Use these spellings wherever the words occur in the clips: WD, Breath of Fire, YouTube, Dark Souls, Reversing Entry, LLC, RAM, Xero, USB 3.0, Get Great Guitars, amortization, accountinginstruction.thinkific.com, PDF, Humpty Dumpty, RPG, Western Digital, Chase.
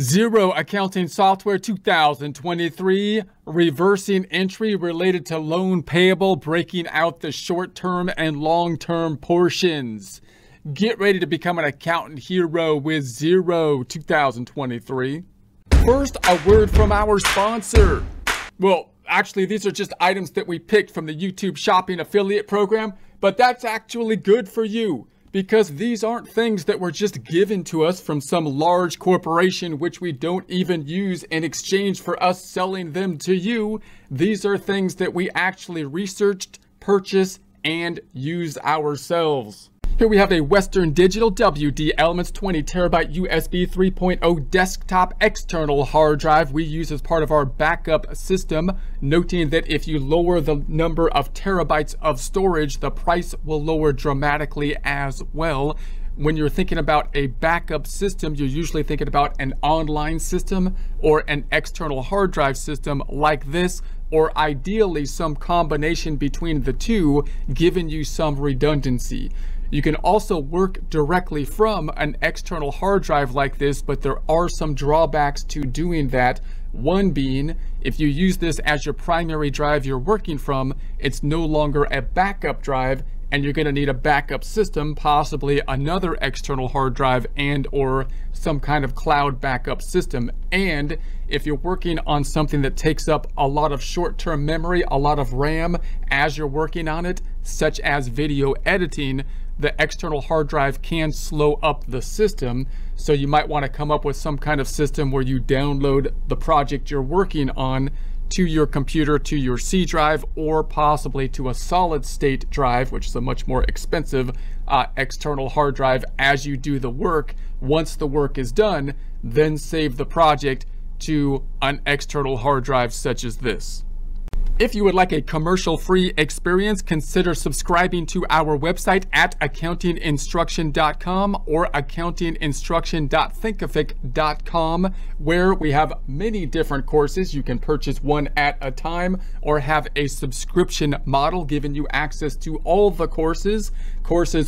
Xero Accounting Software 2023, reversing entry related to loan payable, breaking out the short-term and long-term portions. Get ready to become an accountant hero with Xero 2023. First, a word from our sponsor. Well, actually, these are just items that we picked from the YouTube Shopping Affiliate Program, but that's actually good for you, because these aren't things that were just given to us from some large corporation which we don't even use in exchange for us selling them to you. These are things that we actually researched, purchased, and use ourselves. Here we have a Western Digital WD Elements 20TB USB 3.0 desktop external hard drive we use as part of our backup system, noting that if you lower the number of terabytes of storage, the price will lower dramatically as well. When you're thinking about a backup system, you're usually thinking about an online system or an external hard drive system like this, or ideally some combination between the two, giving you some redundancy. You can also work directly from an external hard drive like this, but there are some drawbacks to doing that. One being, if you use this as your primary drive you're working from, it's no longer a backup drive, and you're going to need a backup system, possibly another external hard drive and or some kind of cloud backup system. And if you're working on something that takes up a lot of short-term memory, a lot of RAM as you're working on it, such as video editing, the external hard drive can slow up the system. So you might want to come up with some kind of system where you download the project you're working on to your computer, to your C drive, or possibly to a solid state drive, which is a much more expensive external hard drive. As you do the work, once the work is done, then save the project to an external hard drive such as this. If you would like a commercial-free experience, consider subscribing to our website at accountinginstruction.com or accountinginstruction.thinkific.com, where we have many different courses. You can purchase one at a time or have a subscription model, giving you access to all the courses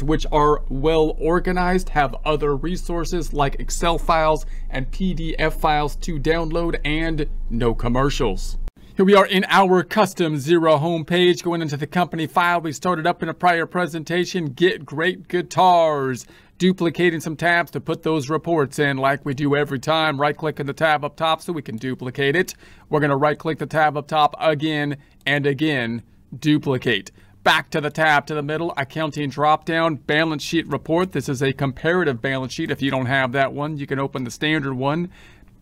which are well organized, have other resources like Excel files and PDF files to download, and no commercials. Here we are in our custom Xero homepage, going into the company file we started up in a prior presentation, Get Great Guitars. Duplicating some tabs to put those reports in like we do every time. Right-clicking the tab up top so we can duplicate it. We're going to right-click the tab up top again and again, duplicate. Back to the tab to the middle, accounting drop-down, balance sheet report. This is a comparative balance sheet. If you don't have that one, you can open the standard one.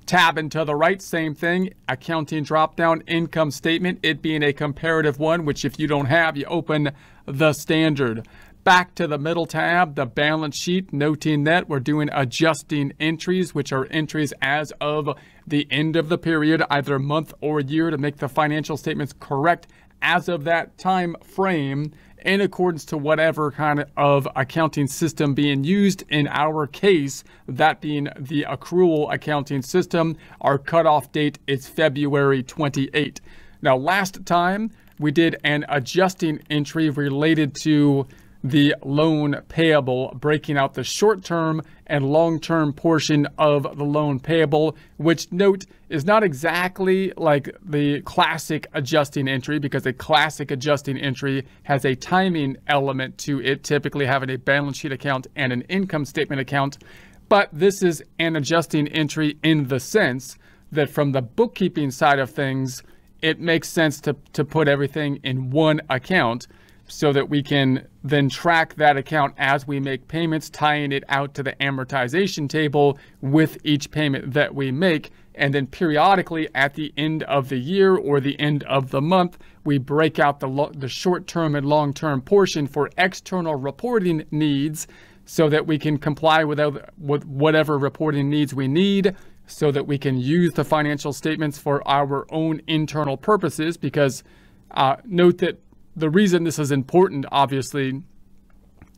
Tabbing to the right, same thing, accounting drop-down, income statement, it being a comparative one, which if you don't have, you open the standard. Back to the middle tab, the balance sheet, noting that we're doing adjusting entries, which are entries as of the end of the period, either month or year, to make the financial statements correct as of that time frame, in accordance to whatever kind of accounting system being used. In our case, that being the accrual accounting system, our cutoff date is February 28. Now, last time we did an adjusting entry related to the loan payable, breaking out the short-term and long-term portion of the loan payable, which, note, is not exactly like the classic adjusting entry, because a classic adjusting entry has a timing element to it, typically having a balance sheet account and an income statement account. But this is an adjusting entry in the sense that from the bookkeeping side of things, it makes sense to put everything in one account, so that we can then track that account as we make payments, tying it out to the amortization table with each payment that we make. And then periodically at the end of the year or the end of the month, we break out the short-term and long-term portion for external reporting needs, so that we can comply with whatever reporting needs we need, so that we can use the financial statements for our own internal purposes. Because note that the reason this is important, obviously,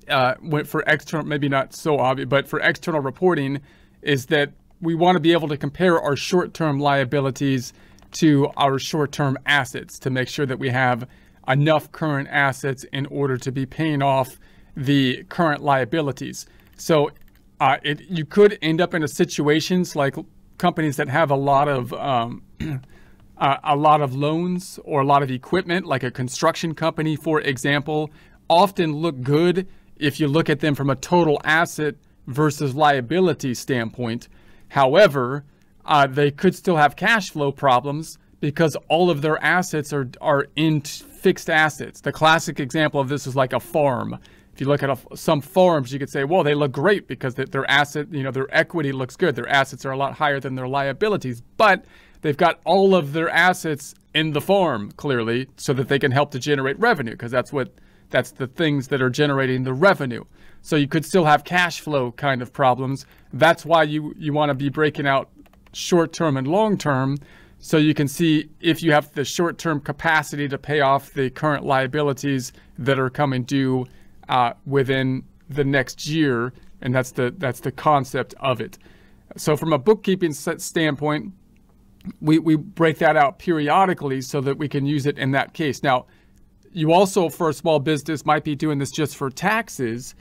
for external, maybe not so obvious, but for external reporting, is that we want to be able to compare our short-term liabilities to our short-term assets to make sure that we have enough current assets in order to be paying off the current liabilities. So you could end up in a situations like companies that have a lot of loans or a lot of equipment, like a construction company, for example, often look good if you look at them from a total asset versus liability standpoint. However, they could still have cash flow problems because all of their assets are in fixed assets. The classic example of this is like a farm. If you look at some farms, you could say, well, they look great because their asset, you know, their equity looks good. Their assets are a lot higher than their liabilities, but they've got all of their assets in the farm, clearly, so that they can help to generate revenue, because that's the things that are generating the revenue. So you could still have cash flow kind of problems. That's why you want to be breaking out short-term and long-term, so you can see if you have the short-term capacity to pay off the current liabilities that are coming due within the next year, and that's the concept of it. So from a bookkeeping standpoint, we break that out periodically so that we can use it in that case. Now, you also, for a small business, might be doing this just for taxes.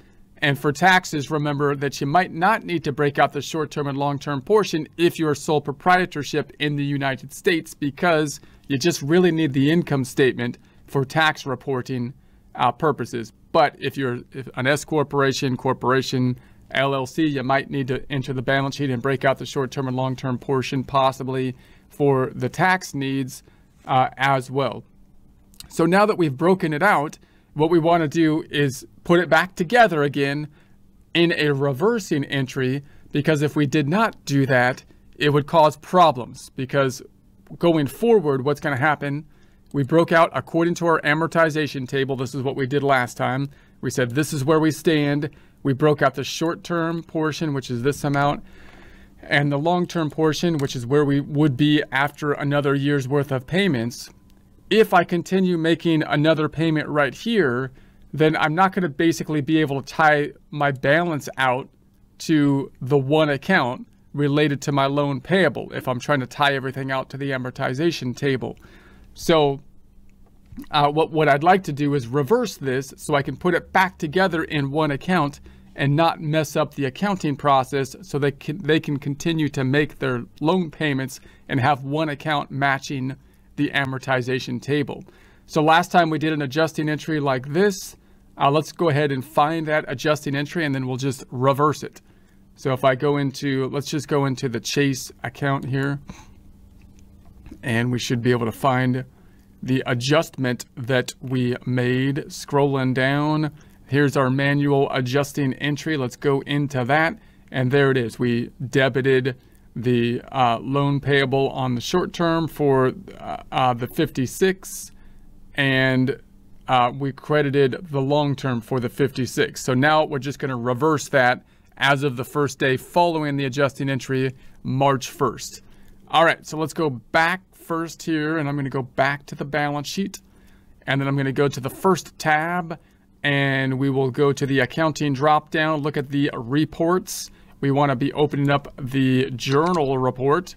And for taxes, remember that you might not need to break out the short-term and long-term portion if you're sole proprietorship in the United States, because you just really need the income statement for tax reporting purposes. But if you're an S corporation, LLC, you might need to enter the balance sheet and break out the short-term and long-term portion, possibly for the tax needs as well. So now that we've broken it out, what we want to do is put it back together again in a reversing entry, because if we did not do that, it would cause problems. Because going forward, what's going to happen, we broke out according to our amortization table. This is what we did last time. We said this is where we stand. We broke out the short-term portion, which is this amount, and the long-term portion, which is where we would be after another year's worth of payments. If I continue making another payment right here, then I'm not going to basically be able to tie my balance out to the one account related to my loan payable if I'm trying to tie everything out to the amortization table. So what I'd like to do is reverse this so I can put it back together in one account and not mess up the accounting process, so they can continue to make their loan payments and have one account matching the amortization table. So last time we did an adjusting entry like this. Let's go ahead and find that adjusting entry, and then we'll just reverse it. So if I go into, let's just go into the Chase account here, and we should be able to find the adjustment that we made. Scrolling down, here's our manual adjusting entry. Let's go into that, and there it is. We debited the loan payable on the short term for the 56, and we credited the long term for the 56. So now we're just going to reverse that as of the first day following the adjusting entry, March 1st. All right, so let's go back first here, and I'm going to go back to the balance sheet, and then I'm going to go to the first tab, and we will go to the accounting drop down, look at the reports. We want to be opening up the journal report.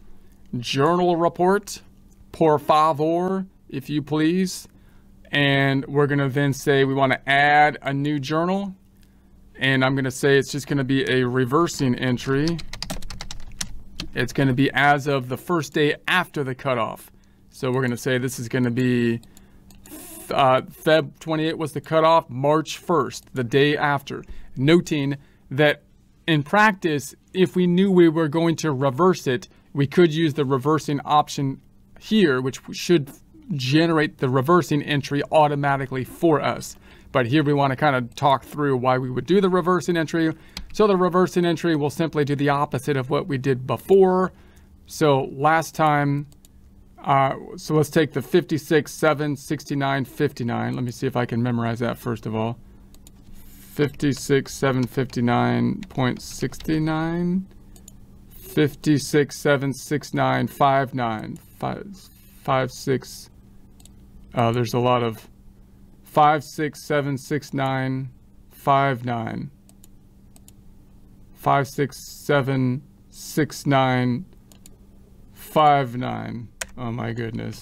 Journal report, por favor, if you please. And we're going to then say we want to add a new journal. And I'm going to say it's just going to be a reversing entry. It's going to be as of the first day after the cutoff. So we're going to say this is going to be Feb 28 was the cutoff, March 1st, the day after. Noting that in practice, if we knew we were going to reverse it, we could use the reversing option here, which should generate the reversing entry automatically for us. But here we want to kind of talk through why we would do the reversing entry. So the reversing entry will simply do the opposite of what we did before. So last time, so let's take the 56, 7, 69, 59. Let me see if I can memorize that first of all. 56,759.69, 56,769.59, 5, 6. There's a lot of 5, 6, 7, 6, 9, 5, 9, 5, 6, 7, 6, 9, 5, 9. Oh my goodness!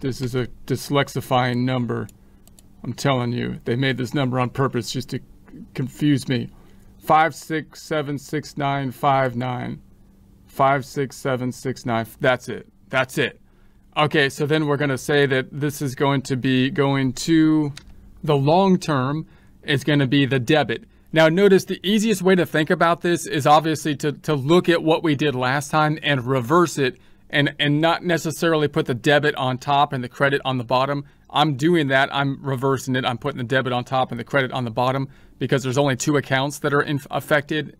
This is a dyslexifying number. I'm telling you, they made this number on purpose just to confuse me. 5, 6, 7, 6, 9, 5, 9. 5, 6, 7, 6, 9. That's it. That's it. Okay, so then we're going to say that this is going to be going to the long term. It's going to be the debit. Now, notice the easiest way to think about this is obviously to look at what we did last time and reverse it and not necessarily put the debit on top and the credit on the bottom. I'm doing that. I'm reversing it. I'm putting the debit on top and the credit on the bottom because there's only two accounts that are affected.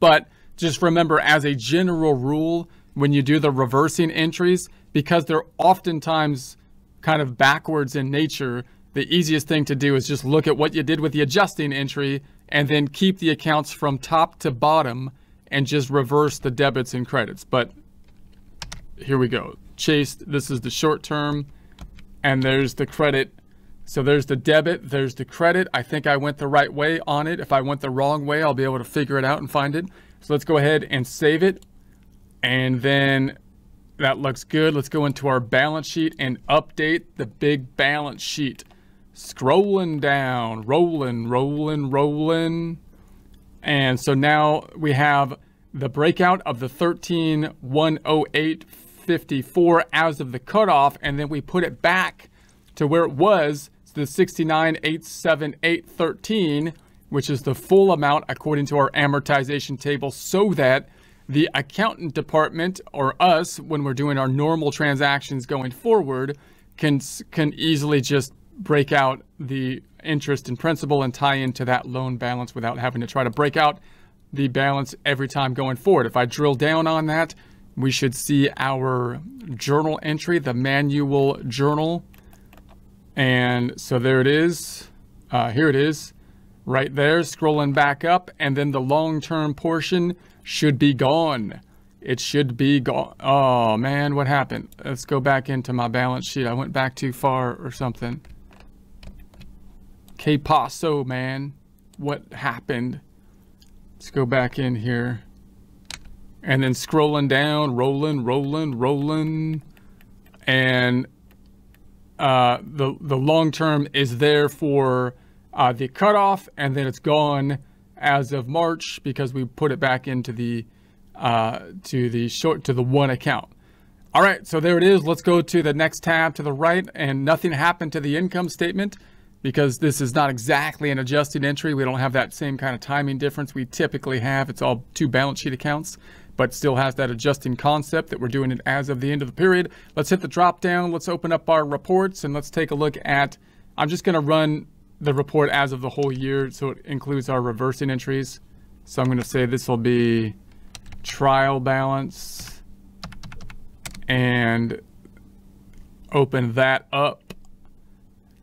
But just remember, as a general rule, when you do the reversing entries, because they're oftentimes kind of backwards in nature, the easiest thing to do is just look at what you did with the adjusting entry and then keep the accounts from top to bottom and just reverse the debits and credits. But here we go. Chase, this is the short term, and there's the credit. So there's the debit, there's the credit. I think I went the right way on it. If I went the wrong way, I'll be able to figure it out and find it. So let's go ahead and save it. And then that looks good. Let's go into our balance sheet and update the big balance sheet. Scrolling down, rolling, rolling, rolling. And so now we have the breakout of the 13,108.54 as of the cutoff, and then we put it back to where it was, the 69,878.13, which is the full amount according to our amortization table, so that the accountant department, or us, when we're doing our normal transactions going forward, can easily just break out the interest and principal and tie into that loan balance without having to try to break out the balance every time going forward. If I drill down on that, we should see our journal entry, the manual journal. And so there it is. Here it is right there, scrolling back up. And then the long-term portion should be gone. It should be gone. Oh man, what happened? Let's go back into my balance sheet. I went back too far or something. Que paso, man? What happened? Let's go back in here and then scrolling down, rolling, rolling, rolling. And the long term is there for the cutoff, and then it's gone as of March because we put it back into the to the one account. All right, so there it is. Let's go to the next tab to the right, and nothing happened to the income statement because this is not exactly an adjusted entry. We don't have that same kind of timing difference we typically have. It's all two balance sheet accounts, but still has that adjusting concept that we're doing it as of the end of the period. Let's hit the drop down. Let's open up our reports and let's take a look at, I'm just gonna run the report as of the whole year, so it includes our reversing entries. So I'm gonna say this will be trial balance and open that up,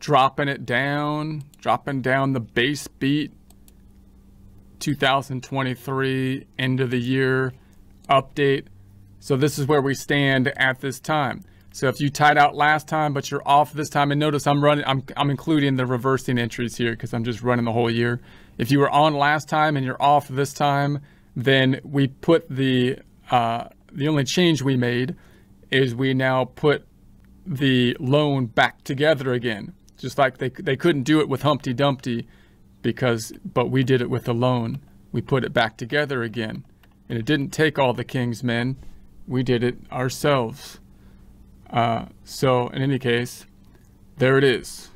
dropping it down, dropping down the base beat, 2023 end of the year update. So this is where we stand at this time. So if you tied out last time but you're off this time, and notice I'm including the reversing entries here because I'm just running the whole year. If you were on last time and you're off this time, then we put the only change we made is we now put the loan back together again. Just like they couldn't do it with Humpty Dumpty, but we did it with the loan. We put it back together again. And it didn't take all the king's men. We did it ourselves. So in any case, there it is.